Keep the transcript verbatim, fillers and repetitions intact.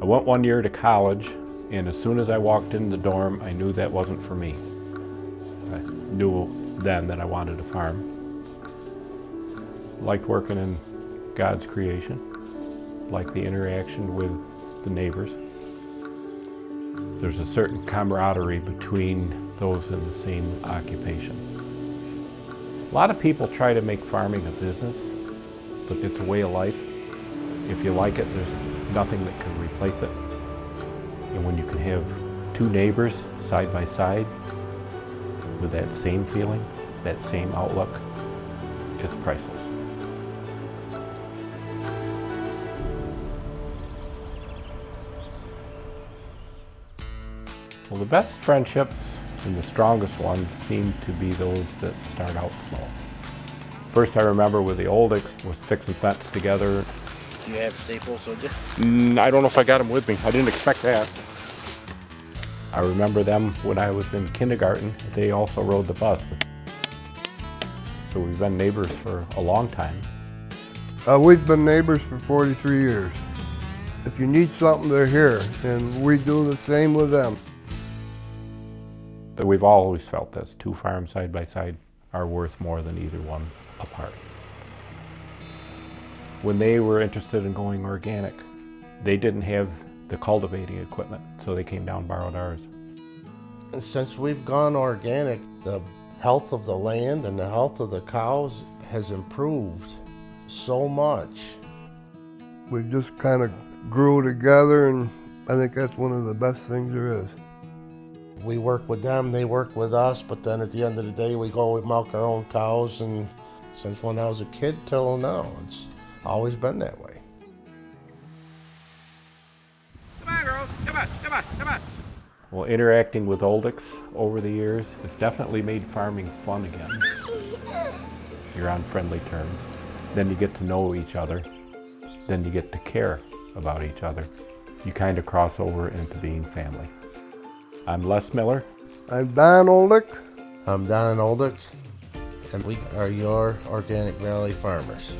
I went one year to college, and as soon as I walked in the dorm, I knew that wasn't for me. I knew then that I wanted to farm. Liked working in God's creation, liked the interaction with the neighbors. There's a certain camaraderie between those in the same occupation. A lot of people try to make farming a business, but it's a way of life. If you like it, there's nothing that can replace it. And when you can have two neighbors side by side with that same feeling, that same outlook, it's priceless. Well, the best friendships and the strongest ones seem to be those that start out slow. First I remember with the Oldicks was fixing fence together. Do you have staples, did you? Mm, I don't know if I got them with me. I didn't expect that. I remember them when I was in kindergarten. They also rode the bus. So we've been neighbors for a long time. Uh, we've been neighbors for forty-three years. If you need something, they're here, and we do the same with them. We've always felt this, two farms side by side are worth more than either one apart. When they were interested in going organic, they didn't have the cultivating equipment, so they came down and borrowed ours. And since we've gone organic, the health of the land and the health of the cows has improved so much. We just kind of grew together, and I think that's one of the best things there is. We work with them, they work with us, but then at the end of the day we go, we milk our own cows, and since when I was a kid till now, it's always been that way. Come on girls, come on, come on, come on. Well, interacting with Oldicks over the years, it's definitely made farming fun again. You're on friendly terms, then you get to know each other, then you get to care about each other. You kind of cross over into being family. I'm Les Miller. I'm Don Oldick. I'm Don Oldick, and we are your Organic Valley Farmers.